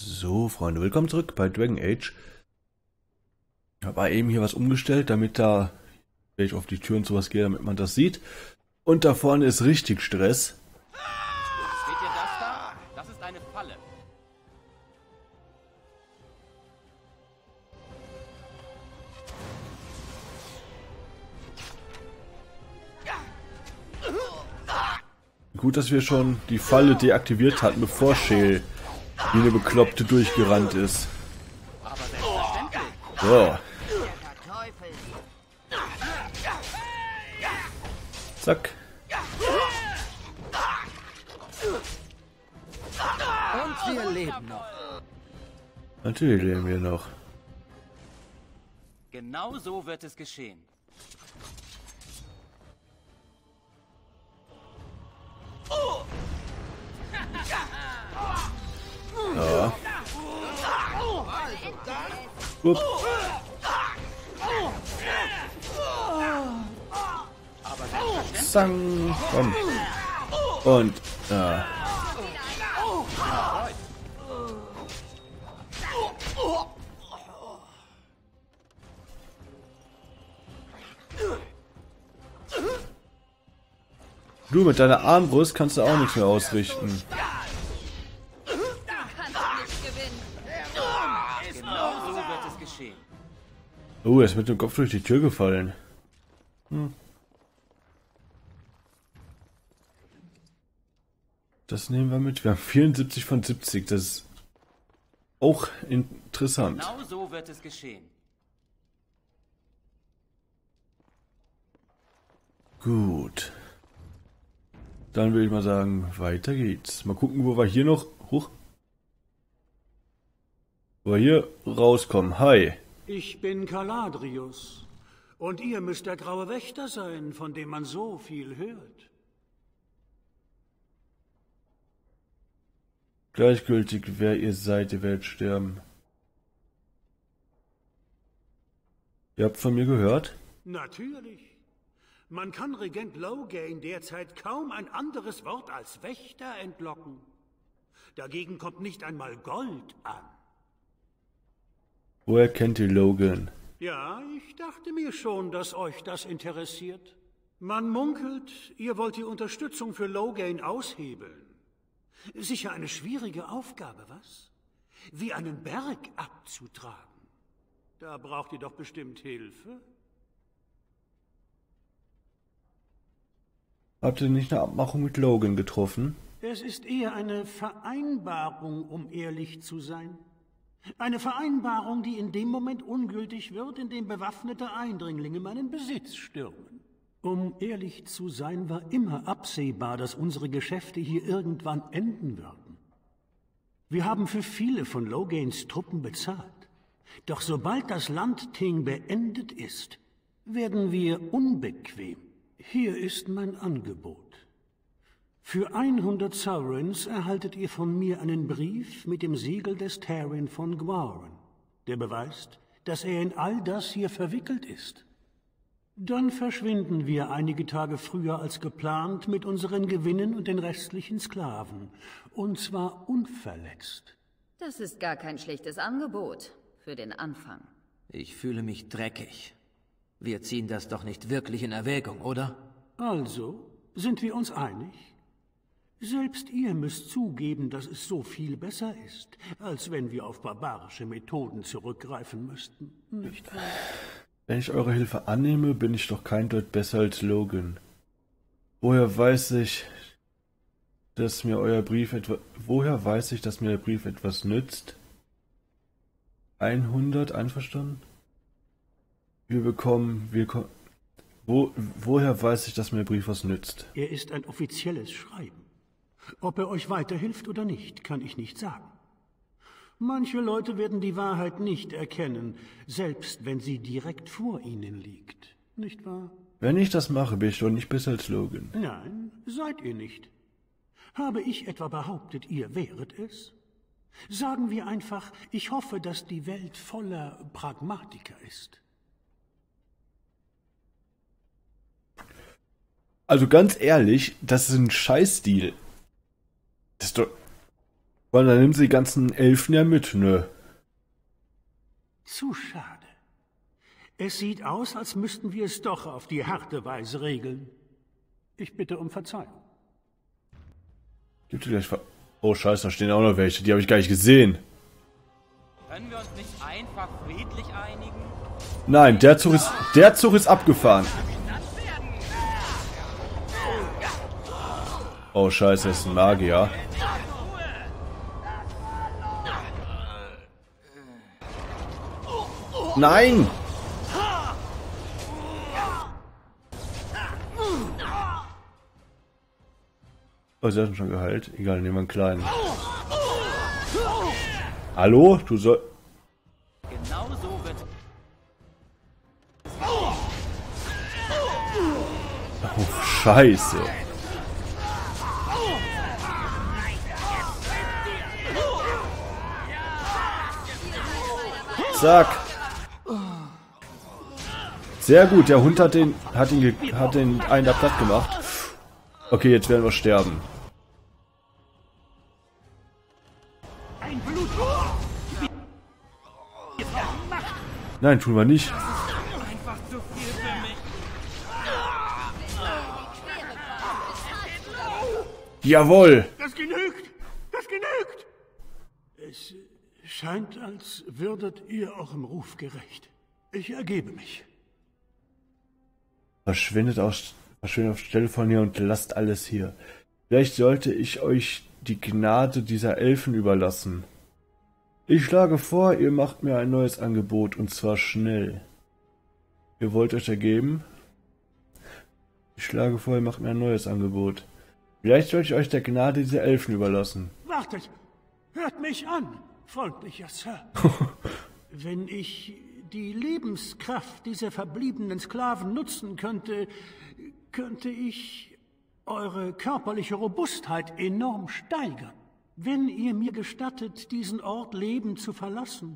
So, Freunde, willkommen zurück bei Dragon Age. Ich habe eben hier was umgestellt, damit da ich auf die Tür und sowas gehe, damit man das sieht. Und da vorne ist richtig Stress. Seht ihr das da? Das ist eine Falle. Gut, dass wir schon die Falle deaktiviert hatten, bevor Scheel wie eine Bekloppte durchgerannt ist. So. Zack. Und wir leben noch. Natürlich leben wir noch. Genau so wird es geschehen. Ja. Upp. Sang. Komm. Und ja. Du mit deiner Armbrust kannst du auch nichts mehr ausrichten. Oh, er ist mit dem Kopf durch die Tür gefallen. Das nehmen wir mit. Wir haben 74 von 70. Das ist auch interessant. Genau so wird es geschehen. Gut. Dann würde ich mal sagen, weiter geht's. Mal gucken, wo wir hier noch hoch. Wo wir hier rauskommen. Hi. Ich bin Caladrius. Und ihr müsst der graue Wächter sein, von dem man so viel hört. Gleichgültig, wer ihr seid, ihr werdet sterben. Ihr habt von mir gehört? Natürlich. Man kann Regent Loghain derzeit kaum ein anderes Wort als Wächter entlocken. Dagegen kommt nicht einmal Gold an. Woher kennt ihr Loghain? Ja, ich dachte mir schon, dass euch das interessiert. Man munkelt, ihr wollt die Unterstützung für Loghain aushebeln. Sicher eine schwierige Aufgabe, was? Wie einen Berg abzutragen. Da braucht ihr doch bestimmt Hilfe. Habt ihr nicht eine Abmachung mit Loghain getroffen? Es ist eher eine Vereinbarung, um ehrlich zu sein. Eine Vereinbarung, die in dem Moment ungültig wird, in dem bewaffnete Eindringlinge meinen Besitz stürmen. Um ehrlich zu sein, war immer absehbar, dass unsere Geschäfte hier irgendwann enden würden. Wir haben für viele von Loghains Truppen bezahlt. Doch sobald das Landting beendet ist, werden wir unbequem. Hier ist mein Angebot. Für 100 Sovereigns erhaltet ihr von mir einen Brief mit dem Siegel des Teryn von Gwaren, der beweist, dass er in all das hier verwickelt ist. Dann verschwinden wir einige Tage früher als geplant mit unseren Gewinnen und den restlichen Sklaven, und zwar unverletzt. Das ist gar kein schlechtes Angebot für den Anfang. Ich fühle mich dreckig. Wir ziehen das doch nicht wirklich in Erwägung, oder? Also, sind wir uns einig? Selbst ihr müsst zugeben, dass es so viel besser ist, als wenn wir auf barbarische Methoden zurückgreifen müssten, nicht wahr? Wenn ich eure Hilfe annehme, bin ich doch kein Deut besser als Loghain. Woher weiß ich, dass mir der Brief etwas nützt? 100, einverstanden? Woher weiß ich, dass mir der Brief was nützt? Er ist ein offizielles Schreiben. Ob er euch weiterhilft oder nicht, kann ich nicht sagen. Manche Leute werden die Wahrheit nicht erkennen, selbst wenn sie direkt vor ihnen liegt, nicht wahr? Wenn ich das mache, bin ich doch nicht besser als Loghain. Nein, seid ihr nicht. Habe ich etwa behauptet, ihr wäret es? Sagen wir einfach, ich hoffe, dass die Welt voller Pragmatiker ist. Also ganz ehrlich, das ist ein Scheißdeal. Das ist doch... Weil dann nimmt sie die ganzen Elfen ja mit, ne? Zu schade. Es sieht aus, als müssten wir es doch auf die harte Weise regeln. Ich bitte um Verzeihung. Gibt es gleich... Oh scheiße, da stehen auch noch welche. Die habe ich gar nicht gesehen. Können wir uns nicht einfach friedlich einigen? Nein, der Zug ist abgefahren. Oh scheiße, das ist ein Magier. Nein! Oh, sie hatten schon geheilt. Egal, nehmen wir einen kleinen. Hallo? Du soll... Genau so wird... Oh, scheiße. Zack. Sehr gut, der Hund hat den einen da platt gemacht. Okay, jetzt werden wir sterben. Nein, tun wir nicht. Jawohl! Das genügt! Das genügt! Es scheint, als würdet ihr eurem Ruf gerecht. Ich ergebe mich. Verschwindet auf Stelle von hier und lasst alles hier. Vielleicht sollte ich euch die Gnade dieser Elfen überlassen. Ich schlage vor, ihr macht mir ein neues Angebot, und zwar schnell. Ihr wollt euch ergeben? Ich schlage vor, ihr macht mir ein neues Angebot. Vielleicht sollte ich euch der Gnade dieser Elfen überlassen. Wartet! Hört mich an, freundlicher Sir. Wenn ich... die Lebenskraft dieser verbliebenen Sklaven nutzen könnte, könnte ich eure körperliche Robustheit enorm steigern. Wenn ihr mir gestattet, diesen Ort lebend zu verlassen,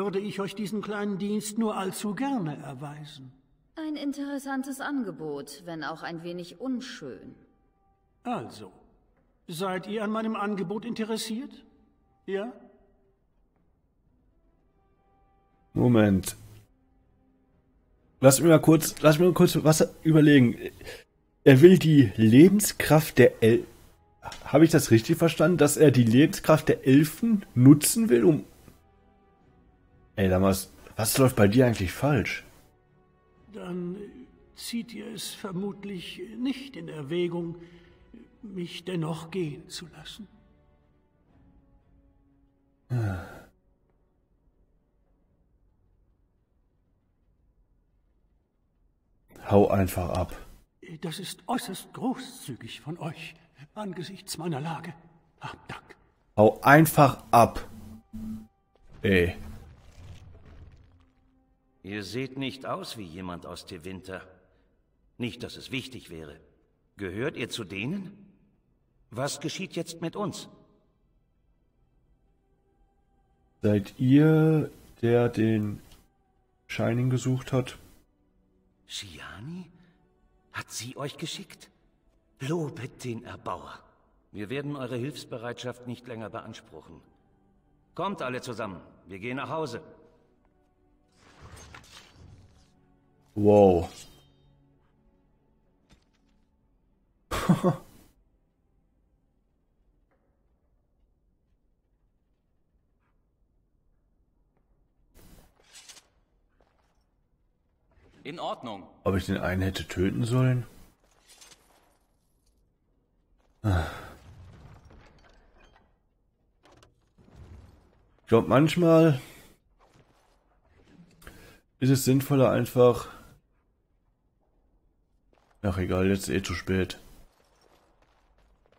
würde ich euch diesen kleinen Dienst nur allzu gerne erweisen. Ein interessantes Angebot, wenn auch ein wenig unschön. Also, seid ihr an meinem Angebot interessiert? Ja? Moment. Lass mich mal kurz was überlegen. Er will die Lebenskraft der Elfen... Habe ich das richtig verstanden? Dass er die Lebenskraft der Elfen nutzen will, um... Ey, damals, was läuft bei dir eigentlich falsch? Dann zieht ihr es vermutlich nicht in Erwägung, mich dennoch gehen zu lassen. Ja. Hau einfach ab. Das ist äußerst großzügig von euch, angesichts meiner Lage. Hab Dank. Hau einfach ab. Ey. Ihr seht nicht aus wie jemand aus Tevinter. Nicht, dass es wichtig wäre. Gehört ihr zu denen? Was geschieht jetzt mit uns? Seid ihr, der den Shining gesucht hat? Shianni? Hat sie euch geschickt? Lobet den Erbauer. Wir werden eure Hilfsbereitschaft nicht länger beanspruchen. Kommt alle zusammen, wir gehen nach Hause. Wow. In Ordnung. Ob ich den einen hätte töten sollen? Ich glaube, manchmal ist es sinnvoller einfach... Ach egal, jetzt ist eh zu spät.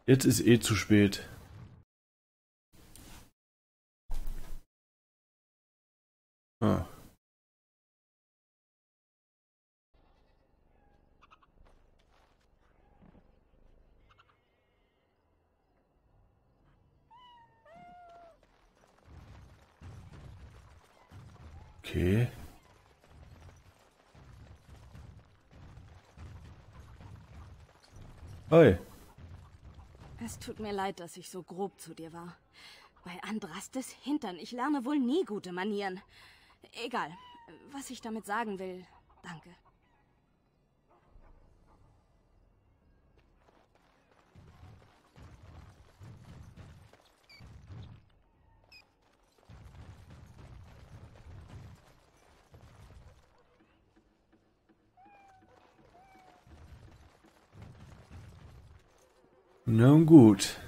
Jetzt ist eh zu spät. Ah. Okay. Hi. Es tut mir leid, dass ich so grob zu dir war. Bei Andrastes Hintern, ich lerne wohl nie gute Manieren. Egal, was ich damit sagen will, danke. Nun gut.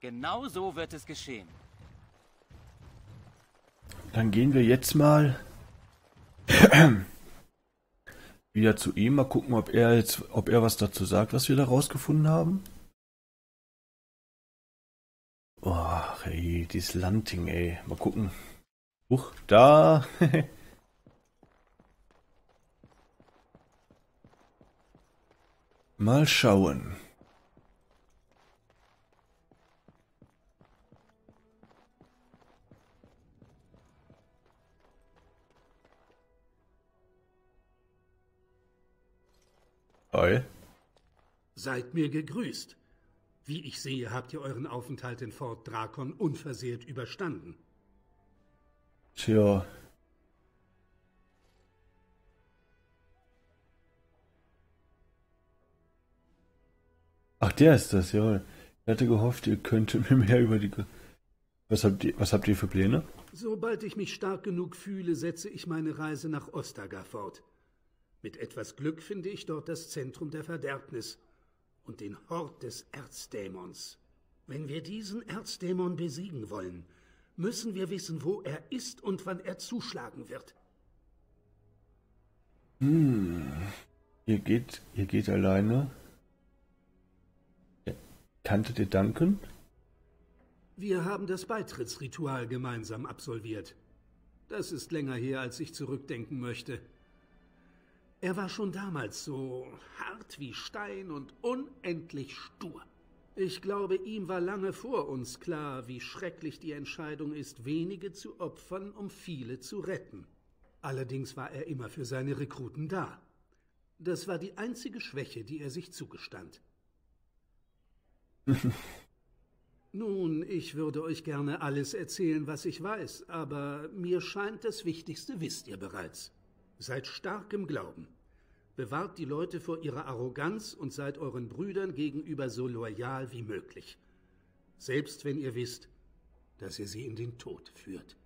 Genau so wird es geschehen. Dann gehen wir jetzt mal wieder zu ihm, mal gucken, ob er was dazu sagt, was wir da rausgefunden haben. Oh, ey, dieses Landing, ey. Mal gucken. Huch, da. Mal schauen. Hi. Seid mir gegrüßt. Wie ich sehe, habt ihr euren Aufenthalt in Fort Drakon unversehrt überstanden. Tja. Ach, der ist das, ja. Ich hatte gehofft, ihr könntet mir mehr über die... Was habt ihr für Pläne? Sobald ich mich stark genug fühle, setze ich meine Reise nach Ostagar fort. Mit etwas Glück finde ich dort das Zentrum der Verderbnis und den Hort des Erzdämons. Wenn wir diesen Erzdämon besiegen wollen, müssen wir wissen, wo er ist und wann er zuschlagen wird. Hm. Ihr geht alleine. Kanntet ihr Duncan? Wir haben das Beitrittsritual gemeinsam absolviert. Das ist länger her, als ich zurückdenken möchte. Er war schon damals so hart wie Stein und unendlich stur. Ich glaube, ihm war lange vor uns klar, wie schrecklich die Entscheidung ist, wenige zu opfern, um viele zu retten. Allerdings war er immer für seine Rekruten da. Das war die einzige Schwäche, die er sich zugestand. Nun, ich würde euch gerne alles erzählen, was ich weiß, aber mir scheint, das Wichtigste wisst ihr bereits. Seid stark im Glauben. Bewahrt die Leute vor ihrer Arroganz und seid euren Brüdern gegenüber so loyal wie möglich. Selbst wenn ihr wisst, dass ihr sie in den Tod führt.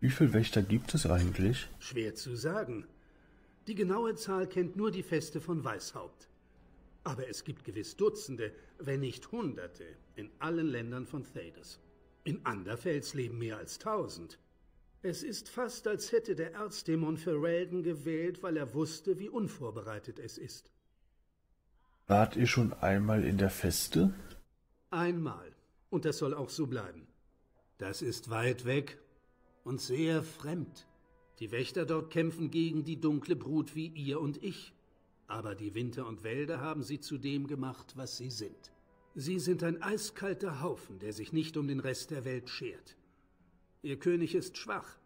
Wie viele Wächter gibt es eigentlich? Schwer zu sagen. Die genaue Zahl kennt nur die Feste von Weishaupt. Aber es gibt gewiss Dutzende, wenn nicht Hunderte, in allen Ländern von Thedas. In Anderfels leben mehr als 1000. Es ist fast, als hätte der Erzdämon Ferelden gewählt, weil er wusste, wie unvorbereitet es ist. Wart ihr schon einmal in der Feste? Einmal. Und das soll auch so bleiben. Das ist weit weg und sehr fremd. Die Wächter dort kämpfen gegen die dunkle Brut wie ihr und ich. Aber die Winter und Wälder haben sie zu dem gemacht, was sie sind. Sie sind ein eiskalter Haufen, der sich nicht um den Rest der Welt schert. Ihr König ist schwach,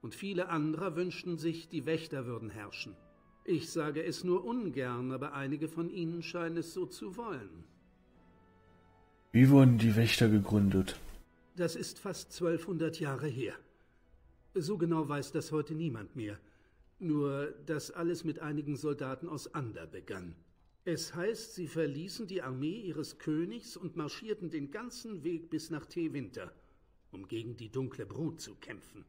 und viele andere wünschten sich, die Wächter würden herrschen. Ich sage es nur ungern, aber einige von ihnen scheinen es so zu wollen. Wie wurden die Wächter gegründet? Das ist fast 1200 Jahre her. So genau weiß das heute niemand mehr. Nur, dass alles mit einigen Soldaten aus Ander begann. Es heißt, sie verließen die Armee ihres Königs und marschierten den ganzen Weg bis nach Tevinter, um gegen die dunkle Brut zu kämpfen.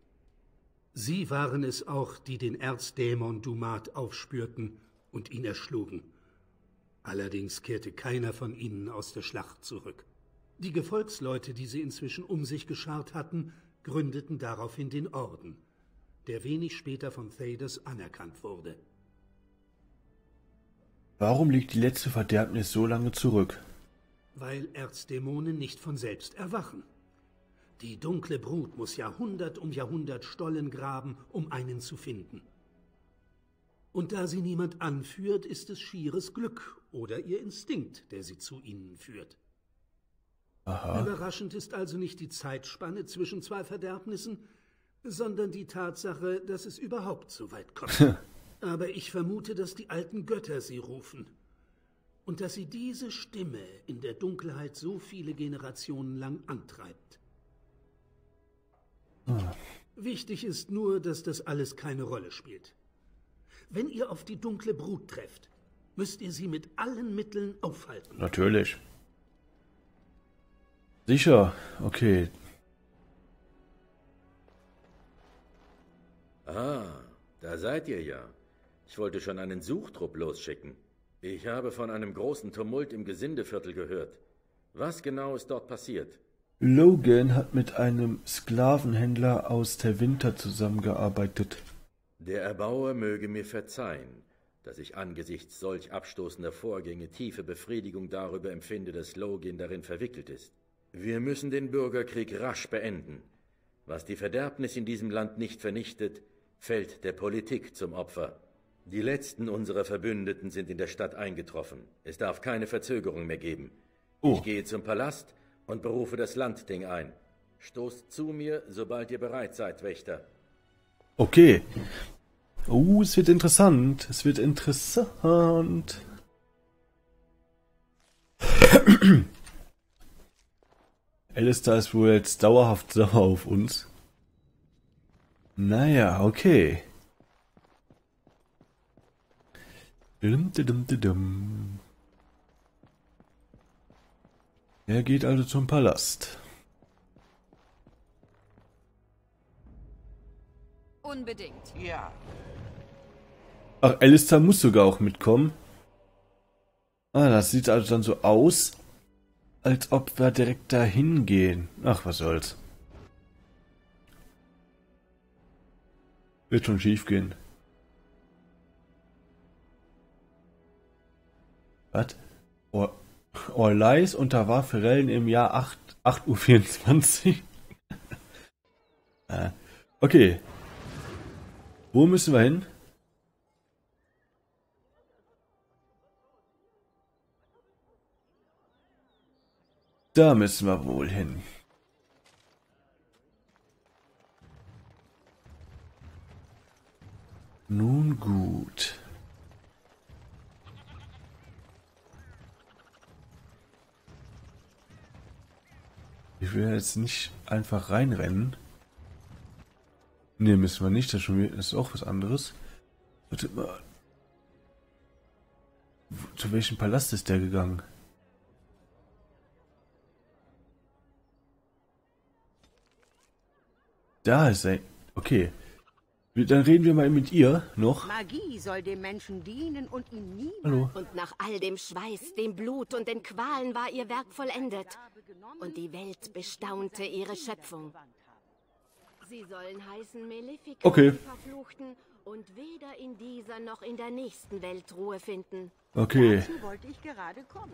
Sie waren es auch, die den Erzdämon Dumat aufspürten und ihn erschlugen. Allerdings kehrte keiner von ihnen aus der Schlacht zurück. Die Gefolgsleute, die sie inzwischen um sich geschart hatten, gründeten daraufhin den Orden, der wenig später von Thedas anerkannt wurde. Warum liegt die letzte Verderbnis so lange zurück? Weil Erzdämonen nicht von selbst erwachen. Die dunkle Brut muss Jahrhundert um Jahrhundert Stollen graben, um einen zu finden. Und da sie niemand anführt, ist es schieres Glück oder ihr Instinkt, der sie zu ihnen führt. Aha. Überraschend ist also nicht die Zeitspanne zwischen zwei Verderbnissen, sondern die Tatsache, dass es überhaupt so weit kommt. Aber ich vermute, dass die alten Götter sie rufen. Und dass sie diese Stimme in der Dunkelheit so viele Generationen lang antreibt. Wichtig ist nur, dass das alles keine Rolle spielt. Wenn ihr auf die dunkle Brut trefft, müsst ihr sie mit allen Mitteln aufhalten. Natürlich. Sicher, okay. Ah, da seid ihr ja. Ich wollte schon einen Suchtrupp losschicken. Ich habe von einem großen Tumult im Gesindeviertel gehört. Was genau ist dort passiert? Loghain hat mit einem Sklavenhändler aus Tevinter zusammengearbeitet. Der Erbauer möge mir verzeihen, dass ich angesichts solch abstoßender Vorgänge tiefe Befriedigung darüber empfinde, dass Loghain darin verwickelt ist. Wir müssen den Bürgerkrieg rasch beenden. Was die Verderbnis in diesem Land nicht vernichtet, fällt der Politik zum Opfer. Die letzten unserer Verbündeten sind in der Stadt eingetroffen. Es darf keine Verzögerung mehr geben. Ich gehe zum Palast und berufe das Landting ein. Stoßt zu mir, sobald ihr bereit seid, Wächter. Okay. Oh, es wird interessant. Es wird interessant. Alistair ist wohl jetzt dauerhaft sauer auf uns. Naja, okay. Er geht also zum Palast. Unbedingt. Ja. Ach, Alistair muss sogar auch mitkommen. Ah, das sieht also dann so aus, als ob wir direkt dahin gehen. Ach, was soll's. Wird schon schief gehen. Was? Orlais unterwarf Rellen im Jahr 8:24 Uhr. Okay. Wo müssen wir hin? Da müssen wir wohl hin. Nun gut. Ich will jetzt nicht einfach reinrennen. Ne, müssen wir nicht. Das ist auch was anderes. Warte mal. Zu welchem Palast ist der gegangen? Da ist er. Okay. Dann reden wir mal mit ihr noch. Magie soll dem Menschen dienen und ihn nie. Hallo. Und nach all dem Schweiß, dem Blut und den Qualen war ihr Werk vollendet. Und die Welt bestaunte ihre Schöpfung. Sie sollen heißen Melifikon, okay. Verfluchten und weder in dieser noch in der nächsten Welt Ruhe finden. Okay. Dazu wollte ich gerade kommen.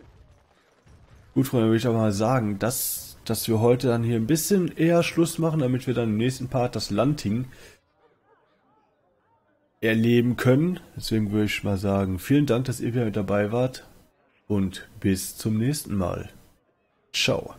Gut, Freunde, will ich aber mal sagen, dass wir heute dann hier ein bisschen eher Schluss machen, damit wir dann im nächsten Part das Landting erleben können. Deswegen würde ich mal sagen, vielen Dank, dass ihr wieder mit dabei wart und bis zum nächsten Mal. Ciao.